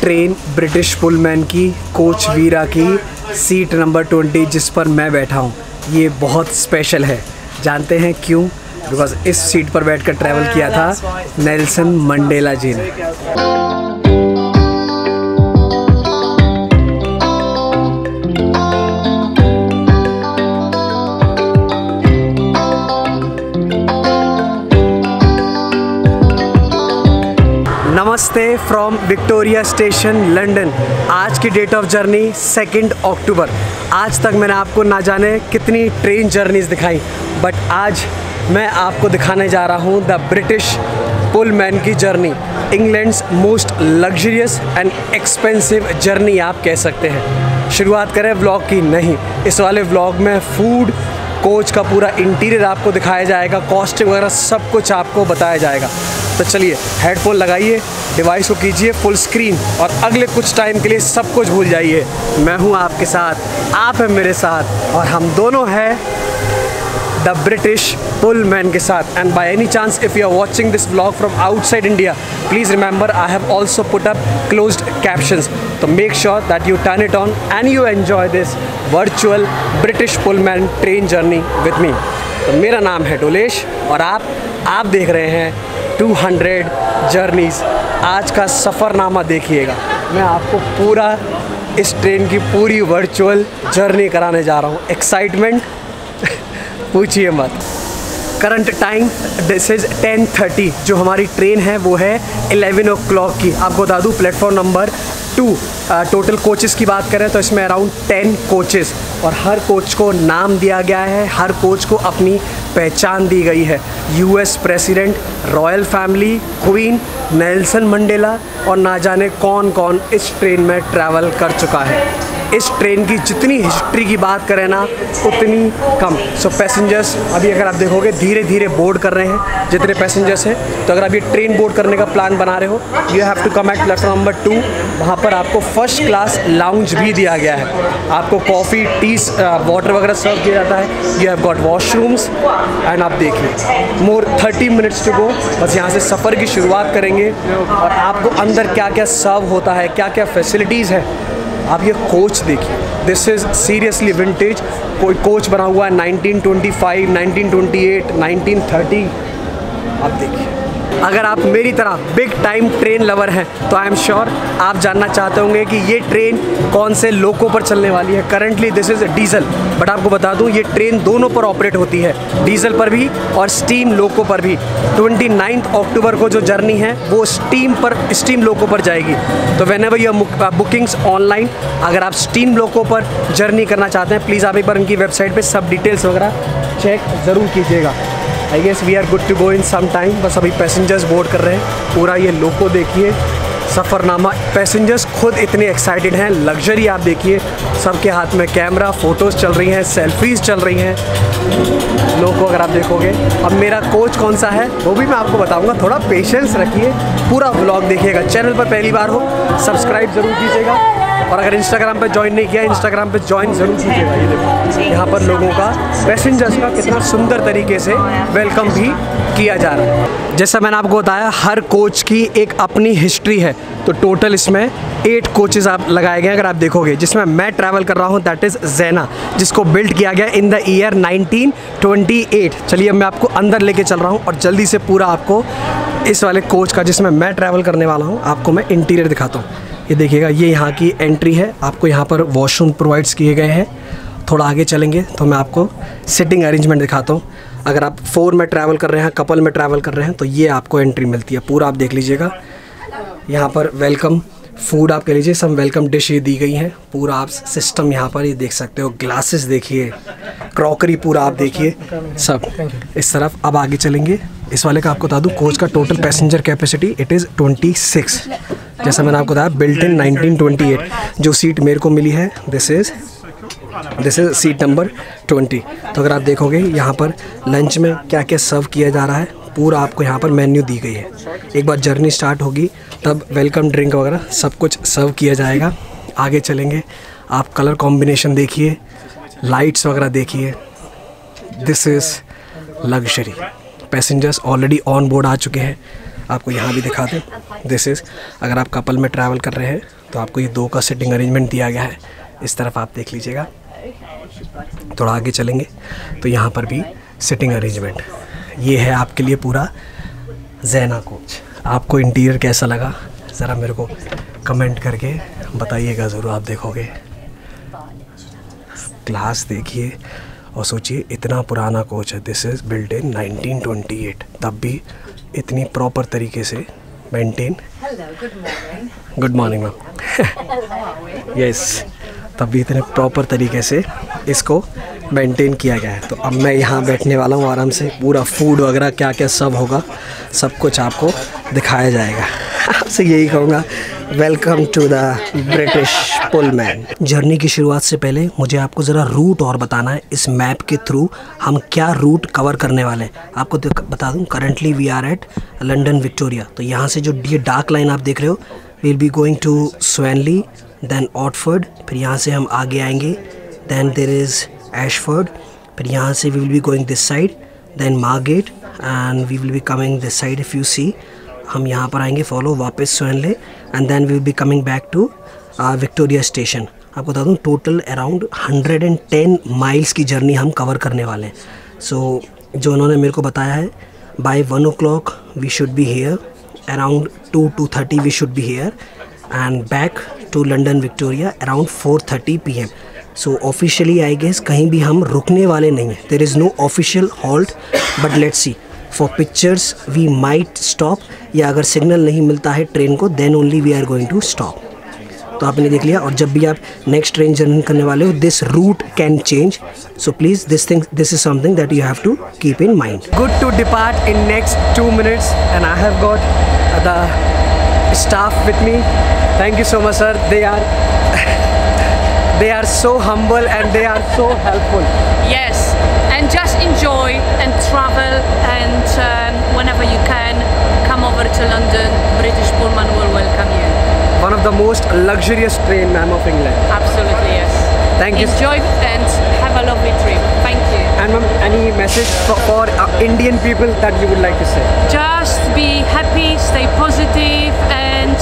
Train British Pullman की coach Vera की seat number 20 जिस पर मैं बैठा हूँ, ये बहुत स्पेशल है। जानते हैं क्यों? बिकॉज इस सीट पर बैठकर ट्रैवल किया था नेल्सन मंडेला जी ने। नमस्ते फ्रॉम विक्टोरिया स्टेशन लंदन। आज की डेट ऑफ जर्नी 2 अक्टूबर। आज तक मैंने आपको ना जाने कितनी ट्रेन जर्नीज़ दिखाई, बट आज मैं आपको दिखाने जा रहा हूँ द ब्रिटिश पुलमैन की journey, England's most luxurious and expensive journey आप कह सकते हैं। शुरुआत करें व्लॉग की? नहीं, इस वाले व्लॉग में फूड, कोच का पूरा इंटीरियर आपको दिखाया जाएगा, कॉस्टिंग वगैरह सब कुछ आपको बताया जाएगा। तो चलिए हेडफोन लगाइए, डिवाइस को कीजिए फुल स्क्रीन और अगले कुछ टाइम के लिए सब कुछ भूल जाइए। मैं हूँ आपके साथ, आप हैं मेरे साथ और हम दोनों हैं द ब्रिटिश पुलमैन के साथ। And by any chance if you are watching this vlog from outside India, please remember I have also put up closed captions, तो make sure that you turn it on and you enjoy this virtual British Pullman train journey with me. तो मेरा नाम है डोलेश और आप देख रहे हैं 200 जर्नीज़। आज का सफ़रनामा देखिएगा, मैं आपको पूरा इस ट्रेन की पूरी वर्चुअल जर्नी कराने जा रहा हूँ। एक्साइटमेंट पूछिए मत। Current time this is 10:30। जो हमारी ट्रेन है वो है 11 o'clock की। आपको बता दूँ प्लेटफॉर्म नंबर 2। टोटल कोचेस की बात करें तो इसमें अराउंड 10 कोचेस और हर कोच को नाम दिया गया है, हर कोच को अपनी पहचान दी गई है। US president, royal family, queen, Nelson Mandela और ना जाने कौन कौन इस ट्रेन में ट्रैवल कर चुका है। इस ट्रेन की जितनी हिस्ट्री की बात करें ना उतनी कम। सो पैसेंजर्स अभी अगर आप देखोगे धीरे धीरे बोर्ड कर रहे हैं जितने पैसेंजर्स हैं। तो अगर आप ये ट्रेन बोर्ड करने का प्लान बना रहे हो, you have to come at platform number 2। वहाँ पर आपको फर्स्ट क्लास लाउंज भी दिया गया है, आपको कॉफ़ी, टी, वाटर वगैरह सर्व किया जाता है। You have got washrooms and आप देखिए मोर 30 minutes टू गो। बस यहाँ से सफ़र की शुरुआत करेंगे और आपको अंदर क्या क्या सर्व होता है, क्या क्या फैसिलिटीज़ है। आप ये कोच देखिए, दिस इज़ सीरियसली विंटेज। कोई कोच बना हुआ है 1925, 1928, 1930। आप देखिए, अगर आप मेरी तरह बिग टाइम ट्रेन लवर हैं तो आई एम श्योर आप जानना चाहते होंगे कि ये ट्रेन कौन से लोको पर चलने वाली है। Currently this is diesel, but आपको बता दूं ये ट्रेन दोनों पर ऑपरेट होती है, डीजल पर भी और स्टीम लोको पर भी। 29 अक्टूबर को जो जर्नी है वो स्टीम लोको पर जाएगी। तो व्हेनेवर योर बुकिंग्स ऑनलाइन, अगर आप स्टीम लोको पर जर्नी करना चाहते हैं प्लीज़ आप एक बार उनकी वेबसाइट पे सब डिटेल्स वगैरह चेक ज़रूर कीजिएगा। I guess we are good to go in some time. बस अभी पैसेंजर्स बोर्ड कर रहे हैं। पूरा ये लोको देखिए, सफ़रनामा। पैसेंजर्स खुद इतने एक्साइटेड हैं, लग्जरी आप देखिए, सबके हाथ में कैमरा, फ़ोटोज़ चल रही हैं, सेल्फीज़ चल रही हैं। लोगों को अगर आप देखोगे, अब मेरा कोच कौन सा है वो भी मैं आपको बताऊंगा। थोड़ा पेशेंस रखिए, पूरा व्लॉग देखिएगा। चैनल पर पहली बार हो सब्सक्राइब ज़रूर कीजिएगा और अगर इंस्टाग्राम पर ज्वाइन नहीं किया, इंस्टाग्राम पर ज्वाइन ज़रूर कीजिएगा। ये देखो यहाँ पर लोगों का, पैसेंजर्स का कितना सुंदर तरीके से वेलकम भी किया जा रहा है। जैसा मैंने आपको बताया हर कोच की एक अपनी हिस्ट्री है। तो टोटल इसमें 8 कोचेस आप लगाए गए हैं। अगर आप देखोगे जिसमें मैं ट्रैवल कर रहा हूँ दैट इज़ जैना, जिसको बिल्ड किया गया इन द ईयर 1928। चलिए मैं आपको अंदर लेके चल रहा हूँ और जल्दी से पूरा आपको इस वाले कोच का जिसमें मैं ट्रैवल करने वाला हूँ आपको मैं इंटीरियर दिखाता हूँ। ये देखिएगा, ये यहाँ की एंट्री है। आपको यहाँ पर वॉशरूम प्रोवाइड्स किए गए हैं। थोड़ा आगे चलेंगे तो मैं आपको सिटिंग अरेंजमेंट दिखाता हूँ। अगर आप 4 में ट्रैवल कर रहे हैं, कपल में ट्रैवल कर रहे हैं तो ये आपको एंट्री मिलती है। पूरा आप देख लीजिएगा। यहाँ पर वेलकम फूड आप कह लीजिए, सब वेलकम डिश ये दी गई हैं। पूरा आप सिस्टम यहाँ पर ये देख सकते हो। ग्लासेस देखिए, क्रॉकरी पूरा आप देखिए सब इस तरफ। अब आगे चलेंगे। इस वाले का आपको बता दूँ कोच का total passenger capacity it is 26। जैसा मैंने आपको बताया बिल्ट इन 1928। जो सीट मेरे को मिली है दिस इज़ सीट नंबर 20। तो अगर आप देखोगे यहाँ पर लंच में क्या क्या सर्व किया जा रहा है पूरा आपको यहाँ पर मेन्यू दी गई है। एक बार जर्नी स्टार्ट होगी तब वेलकम ड्रिंक वगैरह सब कुछ सर्व किया जाएगा। आगे चलेंगे, आप कलर कॉम्बिनेशन देखिए, लाइट्स वगैरह देखिए। This is luxury. Passengers already on board आ चुके हैं। आपको यहाँ भी दिखा दें। दिस इज़, अगर आप कपल में ट्रैवल कर रहे हैं तो आपको ये दो का सिटिंग अरेंजमेंट दिया गया है। इस तरफ आप देख लीजिएगा, थोड़ा आगे चलेंगे तो यहाँ पर भी सिटिंग अरेंजमेंट। ये है आपके लिए पूरा जैना कोच। आपको इंटीरियर कैसा लगा ज़रा मेरे को कमेंट करके बताइएगा ज़रूर। आप देखोगे क्लास देखिए और सोचिए इतना पुराना कोच है। दिस इज़ बिल्ट इन 1928, तब भी इतनी प्रॉपर तरीके से maintain. Good morning ma'am. Yes, तब भी इतने प्रॉपर तरीके से इसको मेंटेन किया गया है। तो अब मैं यहाँ बैठने वाला हूँ आराम से। पूरा फूड वगैरह क्या क्या सब होगा सब कुछ आपको दिखाया जाएगा। आपसे यही कहूँगा, welcome to the British Pullman. Journey की शुरुआत से पहले मुझे आपको ज़रा रूट और बताना है। इस मैप के थ्रू हम क्या रूट कवर करने वाले हैं आपको बता दूँ। Currently we are at London Victoria. तो यहाँ से जो ये डार्क लाइन आप देख रहे हो, we will be going to Swanley, then Otford, फिर यहाँ से हम आगे आएंगे, देन देर इज़ एशफर्ड, फिर यहाँ से we will be going this side, then Margate, and we will be coming this side. If you see, हम यहाँ पर आएंगे फॉलो वापस Swanley, and then we will be coming back to Victoria station. आपको बता दूँ टोटल अराउंड 110 माइल्स की journey हम कवर करने वाले हैं। सो जो उन्होंने मेरे को बताया है, by 1 o'clock we should be here, around 2 to 2:30 we should be here, and back to London Victoria around 4:30 PM। So officially I guess कहीं भी हम रुकने वाले नहीं हैं। There is no official halt, but let's see. For pictures we might stop, या अगर signal नहीं मिलता है ट्रेन को, then only we are going to stop. तो आपने देख लिया। और जब भी आप नेक्स्ट ट्रेन जर्नी करने वाले हो, this route can change, so please this is something that you have to keep in mind. Good to depart in next 2 minutes and I have got the staff with me. Thank you so much sir. They are so humble and they are so helpful. Yes, and just enjoy and travel, and whenever you can, come over to London. British Pullman will welcome you. One of the most luxurious train, ma'am, of England. Absolutely, yes. Thank you. Enjoy and have a lovely trip. Thank you. And ma'am, any message for Indian people that you would like to say? Just be happy, stay positive, and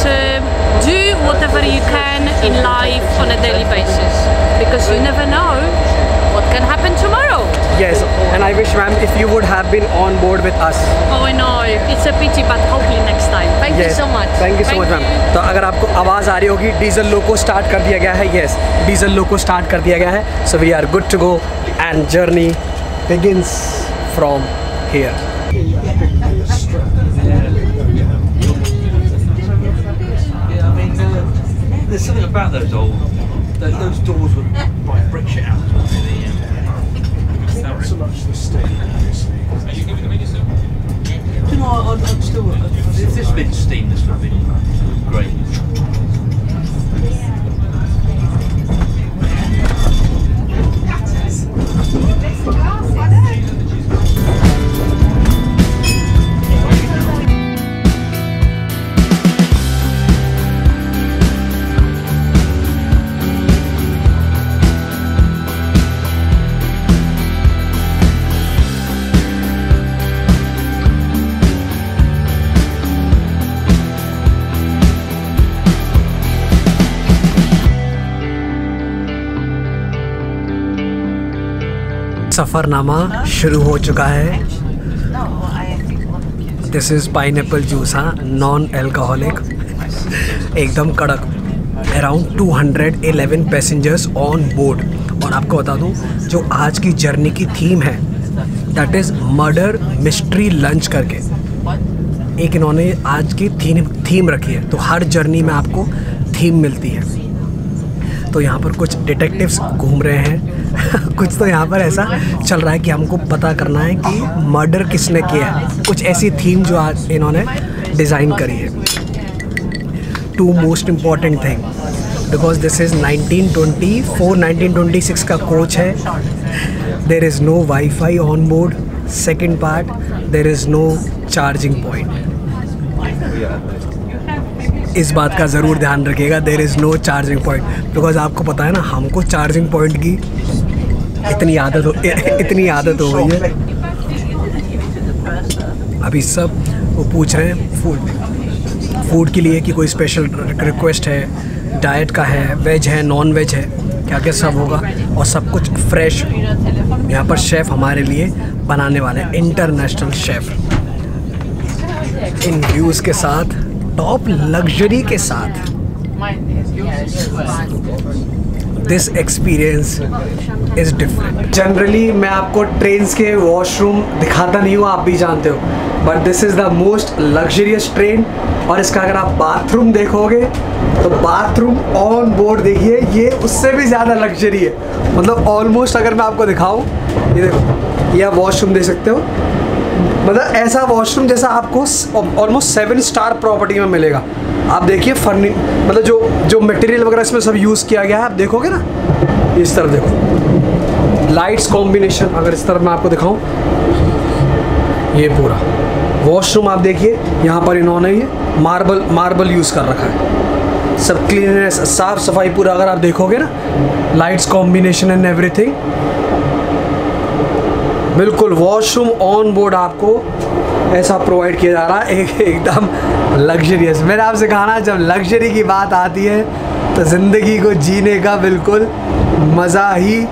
do whatever you can in life on a daily basis, because you never know what can happen tomorrow. Yes, and I wish, ma'am, if you would have been on board with us. Oh no, it's a pity, but hopefully next time. Thank you so much. Thank you so much, ma'am. तो अगर आपको आवाज़ आ रही होगी, diesel लोको start कर दिया गया है। Yes, डीजल लोको स्टार्ट कर दिया गया है। So we are good to go and journey begins from here. There's something about those doors with like brick shit out. Not so much the steam, obviously. Are you giving them in yourself? You know, I'm still. If this bit steam, this would be great. सफ़रनामा शुरू हो चुका है। This is pineapple juice, हाँ, non alcoholic, एकदम कड़क। Around 211 passengers on board. और आपको बता दूं जो आज की जर्नी की थीम है, that is murder mystery lunch करके एक इन्होंने आज की थीम रखी है। तो हर जर्नी में आपको थीम मिलती है। तो यहाँ पर कुछ डिटेक्टिव्स घूम रहे हैं कुछ तो यहाँ पर ऐसा चल रहा है कि हमको पता करना है कि मर्डर किसने किया है। कुछ ऐसी थीम जो आज इन्होंने डिज़ाइन करी है। 2 most important thing, because this is 1924 1926 का कोच है। There is no wifi on board. Second part, there is no charging point. इस बात का ज़रूर ध्यान रखिएगा, there is no charging point, because आपको पता है ना, हमको चार्जिंग पॉइंट की इतनी आदत हो गई है। अभी सब वो पूछ रहे हैं फूड के लिए कि कोई स्पेशल रिक्वेस्ट है, डाइट का है, वेज है, नॉन वेज है, क्या क्या सब होगा, और सब कुछ फ्रेश यहाँ पर शेफ़ हमारे लिए बनाने वाले हैं, इंटरनेशनल शेफ़, इन व्यूज़ के साथ, टॉप लग्जरी के साथ। This experience is different. Generally मैं आपको ट्रेन्स के वॉशरूम दिखाता नहीं हूँ, आप भी जानते हो, but this is the most luxurious train. और इसका अगर आप बाथरूम देखोगे तो बाथरूम ऑन बोर्ड देखिए, ये उससे भी ज़्यादा लग्जरी है। मतलब ऑलमोस्ट अगर मैं आपको दिखाऊँ, ये देखो, ये आप वॉशरूम देख सकते हो, मतलब ऐसा वॉशरूम जैसा आपको ऑलमोस्ट 7 स्टार प्रॉपर्टी में मिलेगा। आप देखिए मतलब जो मटेरियल वगैरह इसमें सब यूज़ किया गया है, आप देखोगे ना, इस तरफ देखो लाइट्स कॉम्बिनेशन, अगर इस तरफ मैं आपको दिखाऊं, ये पूरा वॉशरूम आप देखिए, यहाँ पर इन्होंने ये मार्बल यूज़ कर रखा है, सब क्लीननेस, साफ़ सफाई पूरा, अगर आप देखोगे ना, लाइट्स कॉम्बिनेशन एंड एवरीथिंग, बिल्कुल वॉशरूम ऑन बोर्ड आपको ऐसा प्रोवाइड किया जा रहा है, एकदम लग्जरियस। मैंने आपसे कहा ना, जब लग्जरी की बात आती है तो ज़िंदगी को जीने का बिल्कुल मज़ा ही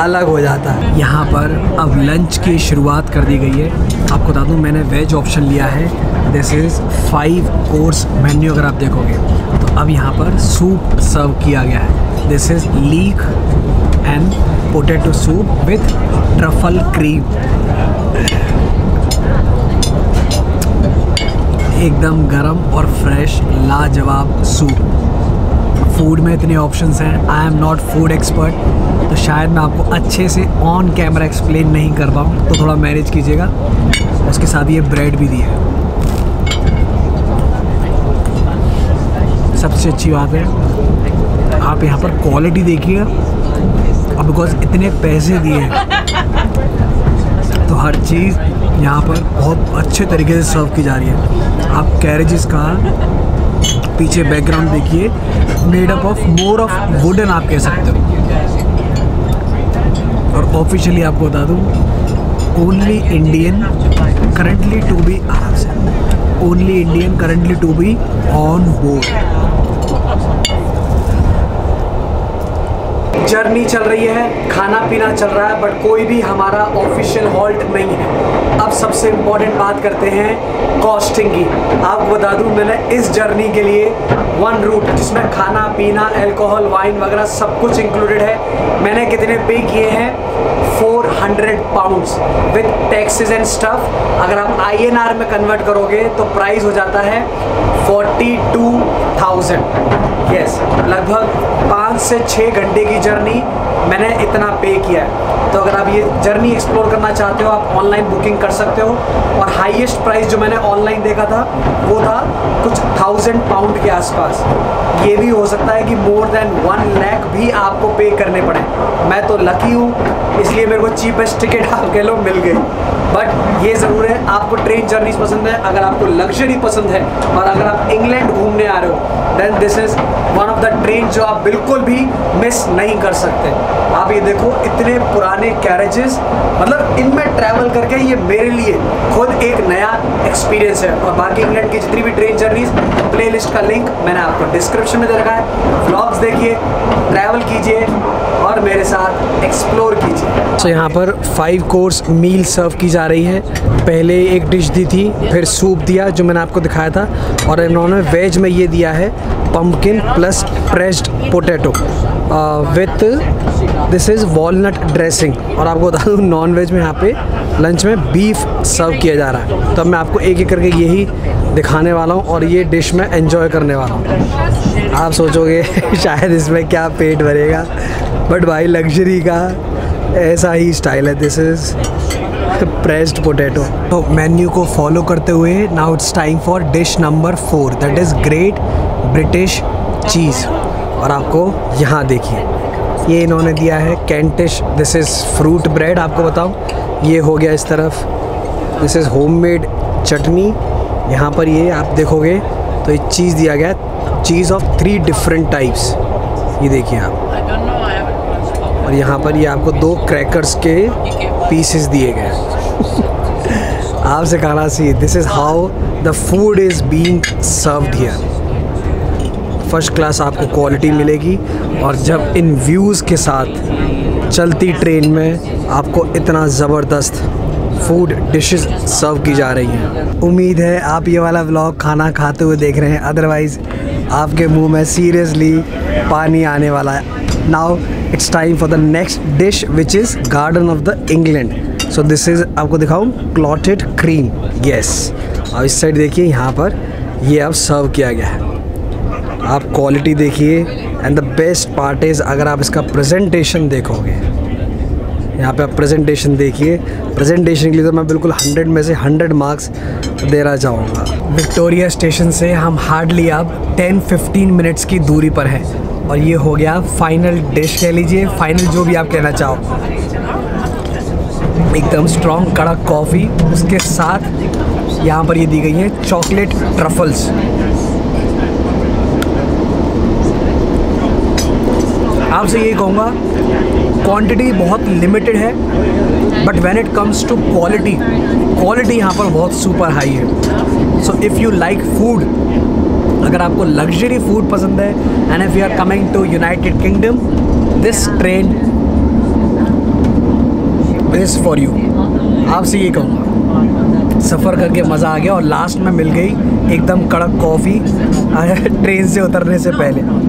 अलग हो जाता है। यहाँ पर अब लंच की शुरुआत कर दी गई है। आपको बता दूँ, मैंने वेज ऑप्शन लिया है। दिस इज़ 5 कोर्स मेन्यू, अगर आप देखोगे तो अब यहाँ पर सूप सर्व किया गया है। This is leek and potato soup with truffle cream, एकदम गरम और फ्रेश लाजवाब सूप। फूड में इतने ऑप्शंस हैं, I am not food expert, तो शायद मैं आपको अच्छे से ऑन कैमरा एक्सप्लेन नहीं कर पाऊँ, तो थोड़ा मैनेज कीजिएगा। उसके साथ ये ब्रेड भी दिया है। सबसे अच्छी बात है, आप यहाँ पर क्वालिटी देखिएगा, बिकॉज इतने पैसे दिए हैं तो हर चीज़ यहाँ पर बहुत अच्छे तरीके से सर्व की जा रही है। आप कैरेजेस का पीछे बैकग्राउंड देखिए, made up of more of wooden आप कह सकते हो। और ऑफिशियली आपको बता दूँ, only Indian currently to be, only Indian currently to be on board. Journey चल रही है, खाना पीना चल रहा है, बट कोई भी हमारा ऑफिशियल हॉल्ट नहीं है। अब सबसे इम्पोर्टेंट बात करते हैं कॉस्टिंग की। आपको बता दूं, मैंने इस जर्नी के लिए 1 रूट जिसमें खाना पीना अल्कोहल वाइन वगैरह सब कुछ इंक्लूडेड है, मैंने कितने पे किए हैं? 400 pounds with taxes and stuff. अगर आप INR में कन्वर्ट करोगे तो प्राइस हो जाता है 42,000। यस, लगभग 5 से 6 घंटे की जर्नी मैंने इतना पे किया है। तो अगर आप ये जर्नी एक्सप्लोर करना चाहते हो, आप ऑनलाइन बुकिंग कर सकते हो। और हाईएस्ट प्राइस जो मैंने ऑनलाइन देखा था वो था कुछ 1000 पाउंड के आसपास। ये भी हो सकता है कि मोर देन 1 लाख भी आपको पे करने पड़े। मैं तो लकी हूँ, इसलिए मेरे को चीपेस्ट टिकट आप कह लो मिल गई। बट ये ज़रूर है, आपको ट्रेन जर्नीज पसंद है, अगर आपको लग्जरी पसंद है, और अगर आप इंग्लैंड घूमने आ रहे हो, then this is one of the train जो आप बिल्कुल भी मिस नहीं कर सकते। आप ये देखो, इतने पुराने कैरेजेस, मतलब इनमें ट्रैवल करके ये मेरे लिए खुद एक नया एक्सपीरियंस है। और बाकी इंग्लैंड की जितनी भी ट्रेन जर्नीज, प्लेलिस्ट का लिंक मैंने आपको डिस्क्रिप्शन में दे रखा है। व्लॉग्स देखिए, ट्रैवल कीजिए और मेरे साथ एक्सप्लोर कीजिए। तो यहाँ पर 5 कोर्स मील सर्व की जा रही है। पहले एक डिश दी थी, फिर सूप दिया जो मैंने आपको दिखाया था, और इन्होंने वेज में ये दिया है pumpkin plus pressed potato with this is walnut dressing. और आपको बता दूँ, नॉन वेज में यहाँ पे लंच में बीफ सर्व किया जा रहा है। तो मैं आपको एक एक करके यही दिखाने वाला हूँ और ये डिश मैं एंजॉय करने वाला हूँ। आप सोचोगे शायद इसमें क्या पेट भरेगा, बट भाई लग्जरी का ऐसा ही स्टाइल है। This is pressed potato. तो मेन्यू को फॉलो करते हुए now it's time for dish number 4, that is great British cheese. और आपको यहाँ देखिए, ये इन्होंने दिया है Kentish, this is fruit bread. आपको बताऊँ, ये हो गया इस तरफ, दिस इज़ होममेड चटनी। यहाँ पर ये आप देखोगे तो ये चीज़ दिया गया है, चीज़ ऑफ 3 डिफरेंट टाइप्स, ये देखिए आप। और यहाँ पर ये आपको 2 क्रैकर्स के पीसेस दिए गए हैं। As you can see, this is how the food is being served here. First class आपको quality मिलेगी और जब इन views के साथ चलती ट्रेन में आपको इतना ज़बरदस्त फूड डिशेस सर्व की जा रही हैं। उम्मीद है आप ये वाला व्लॉग खाना खाते हुए देख रहे हैं, अदरवाइज़ आपके मुंह में सीरियसली पानी आने वाला है। Now it's time for the next dish which is garden of the England. So this is, आपको दिखाऊँ, क्लॉटेड क्रीम, येस। और इस साइड देखिए, यहाँ पर ये अब सर्व किया गया है। आप क्वालिटी देखिए and the best part is, अगर आप इसका प्रेजेंटेशन देखोगे, यहाँ पे आप प्रेजेंटेशन देखिए, प्रेजेंटेशन के लिए तो मैं बिल्कुल 100 में से 100 मार्क्स देना चाहूँगा। विक्टोरिया स्टेशन से हम हार्डली अब 10-15 मिनट्स की दूरी पर हैं और ये हो गया फाइनल डिश, कह लीजिए, फाइनल जो भी आप कहना चाहो। एकदम स्ट्रॉन्ग कड़ा कॉफ़ी, उसके साथ यहाँ पर ये दी गई है चॉकलेट ट्रफल्स। आपसे यही कहूँगा, क्वांटिटी बहुत लिमिटेड है, but when it comes to quality, quality यहाँ पर बहुत सुपर हाई है। So if you like food, अगर आपको लग्जरी फूड पसंद है and if you are coming to United Kingdom, this train is for you. आपसे ये कहूँगा, सफ़र करके मज़ा आ गया और लास्ट में मिल गई एकदम कड़क कॉफ़ी ट्रेन से उतरने से पहले।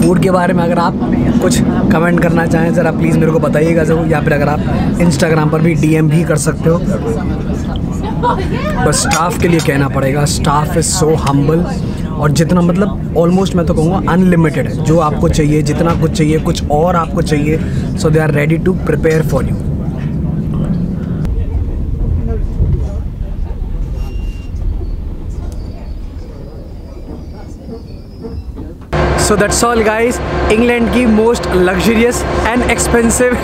फूड के बारे में अगर आप कुछ कमेंट करना चाहें ज़रा प्लीज़ मेरे को बताइएगा ज़रूर, या फिर अगर आप इंस्टाग्राम पर भी डीएम भी कर सकते हो। बस स्टाफ के लिए कहना पड़ेगा, स्टाफ इज़ सो हम्बल और जितना, मतलब ऑलमोस्ट मैं तो कहूँगा अनलिमिटेड है, जो आपको चाहिए, जितना कुछ चाहिए, कुछ और आपको चाहिए, so they are ready to prepare for you. So that's all guys, England की most luxurious and expensive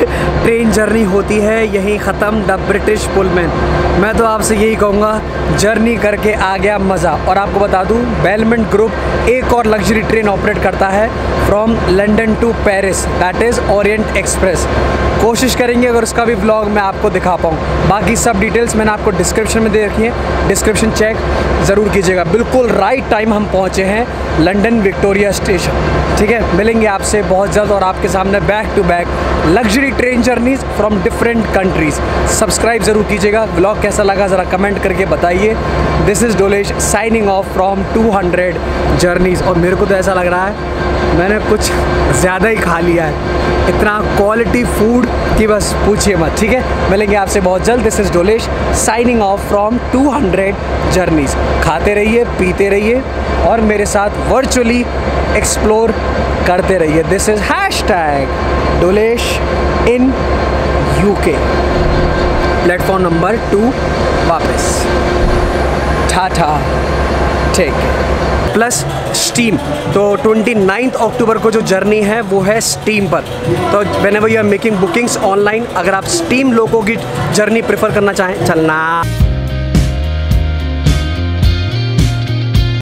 train journey होती है यहीं ख़त्म, द ब्रिटिश पुलमैन। मैं तो आपसे यही कहूँगा, जर्नी करके आ गया मज़ा। और आपको बता दूँ, बेलमंड ग्रुप एक और लग्जरी ट्रेन ऑपरेट करता है from London to Paris, that is Orient Express. कोशिश करेंगे अगर उसका भी व्लॉग मैं आपको दिखा पाऊँ। बाकी सब डिटेल्स मैंने आपको डिस्क्रिप्शन में दे रखी है, डिस्क्रिप्शन चेक ज़रूर कीजिएगा। बिल्कुल राइट टाइम हम पहुँचे हैं लंदन विक्टोरिया स्टेशन। ठीक है, मिलेंगे आपसे बहुत जल्द और आपके सामने back to back luxury train journeys from different countries. Subscribe जरूर कीजिएगा। व्लॉग कैसा लगा ज़रा कमेंट करके बताइए। This is Dolesh signing off from 200 journeys. और मेरे को तो ऐसा लग रहा है मैंने कुछ ज़्यादा ही खा लिया है, इतना क्वालिटी फूड कि बस पूछिए मत। ठीक है, मिलेंगे आपसे बहुत जल्द। This is Dolesh signing off from 200 journeys. खाते रहिए, पीते रहिए और मेरे साथ वर्चुअली एक्सप्लोर करते रहिए। This is #dolesh in UK। Platform number 2 वापस, टाटा, टेक प्लस स्टीम। तो 29 अक्टूबर को जो जर्नी है वो है स्टीम पर। तो whenever you are making bookings online, अगर आप स्टीम लोगों की जर्नी प्रेफर करना चाहें, चलना